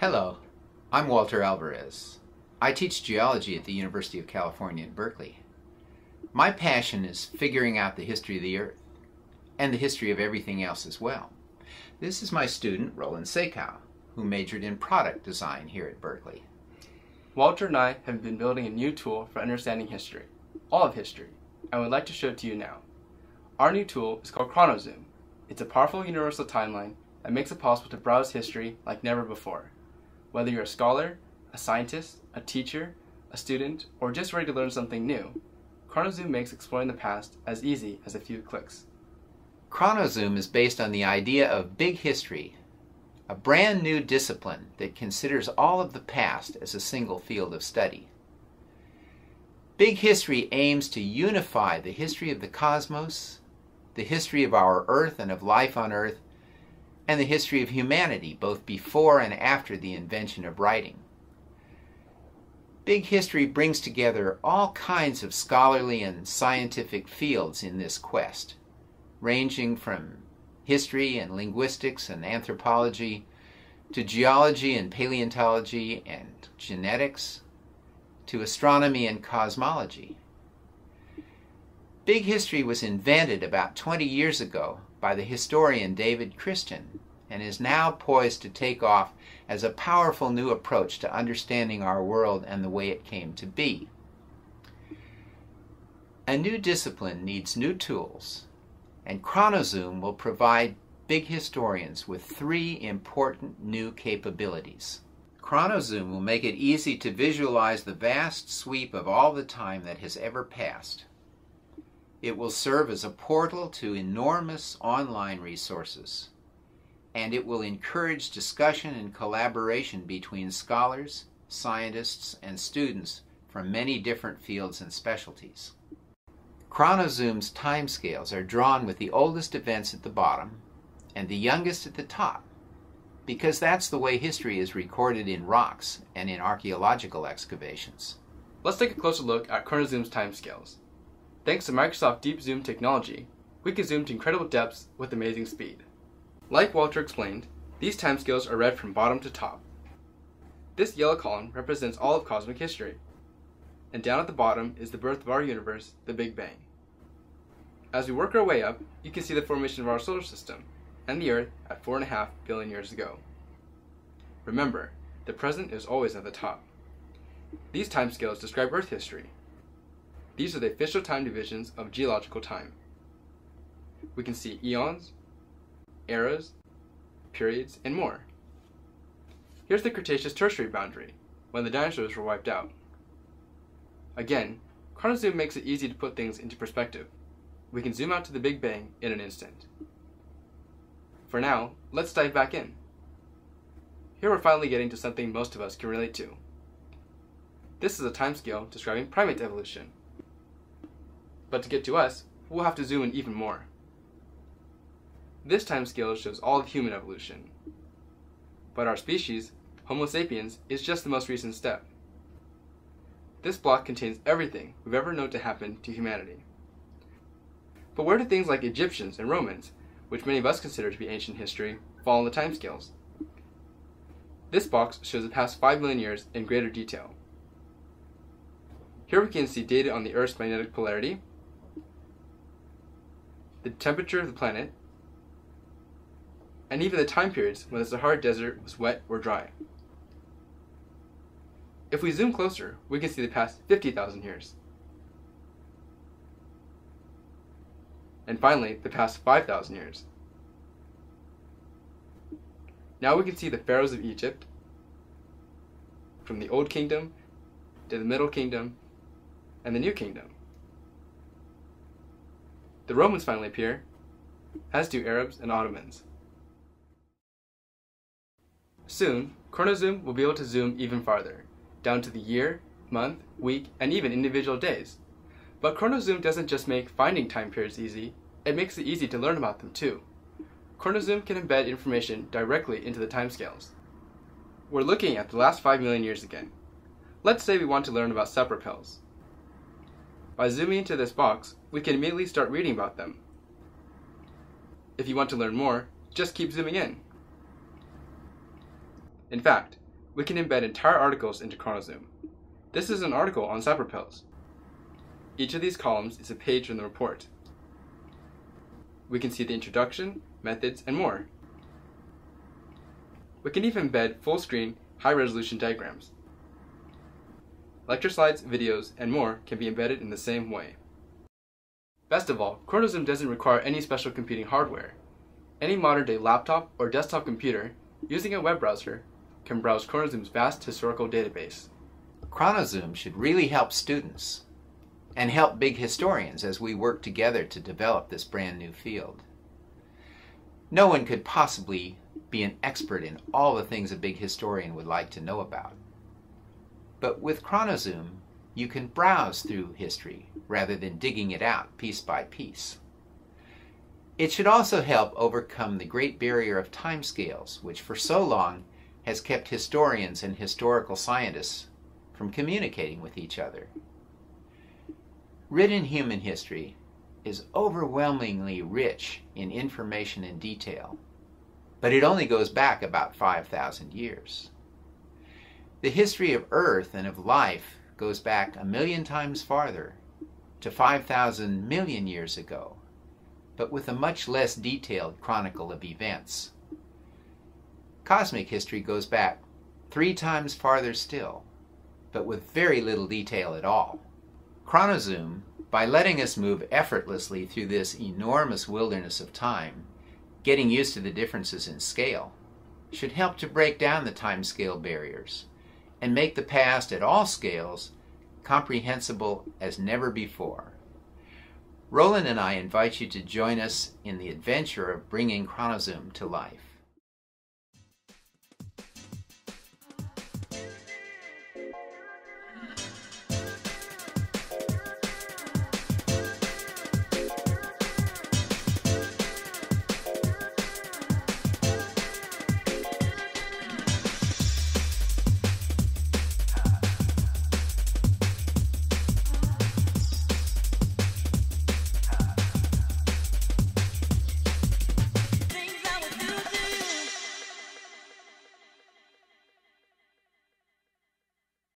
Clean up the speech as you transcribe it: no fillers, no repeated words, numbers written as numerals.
Hello, I'm Walter Alvarez. I teach geology at the University of California at Berkeley. My passion is figuring out the history of the Earth and the history of everything else as well. This is my student, Roland Saekow, who majored in product design here at Berkeley. Walter and I have been building a new tool for understanding history, all of history, and we'd like to show it to you now. Our new tool is called ChronoZoom. It's a powerful universal timeline that makes it possible to browse history like never before. Whether you're a scholar, a scientist, a teacher, a student, or just ready to learn something new, ChronoZoom makes exploring the past as easy as a few clicks. ChronoZoom is based on the idea of big history, a brand new discipline that considers all of the past as a single field of study. Big history aims to unify the history of the cosmos, the history of our Earth and of life on Earth, and the history of humanity, both before and after the invention of writing. Big history brings together all kinds of scholarly and scientific fields in this quest, ranging from history and linguistics and anthropology to geology and paleontology and genetics to astronomy and cosmology. Big history was invented about 20 years ago by the historian David Christian and is now poised to take off as a powerful new approach to understanding our world and the way it came to be. A new discipline needs new tools, and ChronoZoom will provide big historians with three important new capabilities. ChronoZoom will make it easy to visualize the vast sweep of all the time that has ever passed. It will serve as a portal to enormous online resources, and it will encourage discussion and collaboration between scholars, scientists, and students from many different fields and specialties. ChronoZoom's timescales are drawn with the oldest events at the bottom and the youngest at the top, because that's the way history is recorded in rocks and in archaeological excavations. Let's take a closer look at ChronoZoom's timescales. Thanks to Microsoft Deep Zoom technology, we can zoom to incredible depths with amazing speed. Like Walter explained, these timescales are read from bottom to top. This yellow column represents all of cosmic history, and down at the bottom is the birth of our universe, the Big Bang. As we work our way up, you can see the formation of our solar system and the Earth at 4.5 billion years ago. Remember, the present is always at the top. These timescales describe Earth history. These are the official time divisions of geological time. We can see eons, eras, periods, and more. Here's the Cretaceous-Tertiary boundary, when the dinosaurs were wiped out. Again, ChronoZoom makes it easy to put things into perspective. We can zoom out to the Big Bang in an instant. For now, let's dive back in. Here we're finally getting to something most of us can relate to. This is a timescale describing primate evolution. But to get to us, we'll have to zoom in even more. This timescale shows all of human evolution. But our species, Homo sapiens, is just the most recent step. This block contains everything we've ever known to happen to humanity. But where do things like Egyptians and Romans, which many of us consider to be ancient history, fall on the timescales? This box shows the past 5 million years in greater detail. Here we can see data on the Earth's magnetic polarity, the temperature of the planet, and even the time periods when the Sahara Desert was wet or dry. If we zoom closer, we can see the past 50,000 years. And finally, the past 5,000 years. Now we can see the pharaohs of Egypt, from the Old Kingdom to the Middle Kingdom and the New Kingdom. The Romans finally appear, as do Arabs and Ottomans. Soon, ChronoZoom will be able to zoom even farther, down to the year, month, week, and even individual days. But ChronoZoom doesn't just make finding time periods easy, it makes it easy to learn about them too. ChronoZoom can embed information directly into the timescales. We're looking at the last 5 million years again. Let's say we want to learn about Sapropels. By zooming into this box, we can immediately start reading about them. If you want to learn more, just keep zooming in. In fact, we can embed entire articles into ChronoZoom. This is an article on Sapropels. Each of these columns is a page in the report. We can see the introduction, methods, and more. We can even embed full-screen, high-resolution diagrams. Lecture slides, videos, and more can be embedded in the same way. Best of all, ChronoZoom doesn't require any special computing hardware. Any modern-day laptop or desktop computer using a web browser can browse ChronoZoom's vast historical database. ChronoZoom should really help students and help big historians as we work together to develop this brand new field. No one could possibly be an expert in all the things a big historian would like to know about. But with ChronoZoom, you can browse through history rather than digging it out piece by piece. It should also help overcome the great barrier of timescales, which for so long has kept historians and historical scientists from communicating with each other. Written human history is overwhelmingly rich in information and detail, but it only goes back about 5,000 years. The history of Earth and of life goes back 1 million times farther, to 5,000 million years ago, but with a much less detailed chronicle of events. Cosmic history goes back 3 times farther still, but with very little detail at all. ChronoZoom, by letting us move effortlessly through this enormous wilderness of time, getting used to the differences in scale, should help to break down the timescale barriers and make the past at all scales comprehensible as never before. Roland and I invite you to join us in the adventure of bringing ChronoZoom to life.